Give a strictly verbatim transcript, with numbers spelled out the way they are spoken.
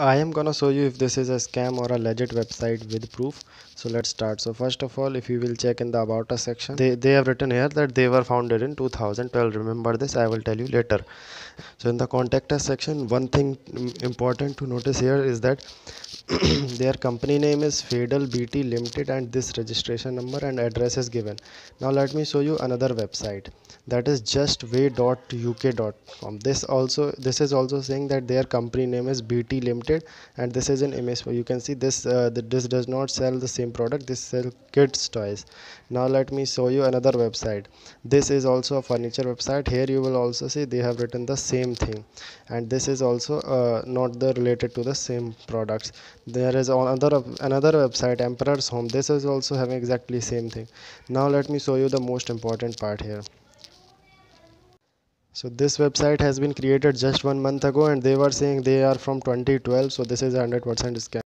I am gonna show you if this is a scam or a legit website with proof. So let's start. So first of all, if you will check in the about us section, they, they have written here that they were founded in two thousand twelve. Remember this, I will tell you later. So in the contact us section, one thing important to notice here is that their company name is Fadal B T Limited and this registration number and address is given. Now let me show you another website, that is just way dot U K dot com. This also this is also saying that their company name is B T Limited and this is an image. You can see this uh, the, this does not sell the same product. This sells kids toys. Now let me show you another website. This is also a furniture website. Here you will also see they have written the same thing, and this is also uh, not the related to the same products. There is another another website, Emperor's Home. This is also having exactly same thing. Now let me show you the most important part here. So this website has been created just one month ago and they were saying they are from twenty twelve, so this is a one hundred percent scam.